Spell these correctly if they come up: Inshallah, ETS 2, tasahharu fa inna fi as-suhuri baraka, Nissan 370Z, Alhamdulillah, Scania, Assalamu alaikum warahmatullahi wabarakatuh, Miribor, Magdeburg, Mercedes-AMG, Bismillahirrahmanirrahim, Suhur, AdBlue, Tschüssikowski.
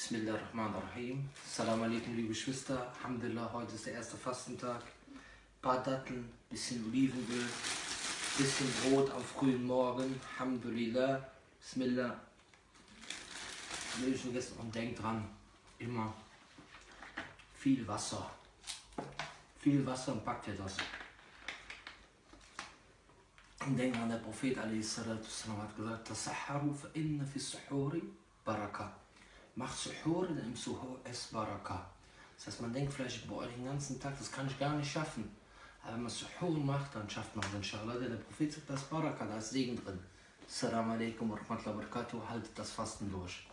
Bismillahirrahmanirrahim. Assalamu alaikum, liebe Geschwister. Alhamdulillah, heute ist der erste Fastentag. Ein paar Datteln, ein bisschen Olivenöl, ein bisschen Brot am frühen Morgen. Alhamdulillah. Bismillah. Und denkt dran, immer viel Wasser. Viel Wasser, und packt ihr das. Und denkt an, der Prophet a.s. hat gesagt: tasahharu fa inna fi as-suhuri baraka. Macht Suhur, denn im Suhur ist Baraka. Das heißt, man denkt vielleicht, boah, den ganzen Tag, das kann ich gar nicht schaffen. Aber wenn man Suhur macht, dann schafft man es, Inshallah. Der Prophet sagt, das ist Baraka, da ist Segen drin. Assalamu alaikum warahmatullahi wabarakatuh. Haltet das Fasten durch.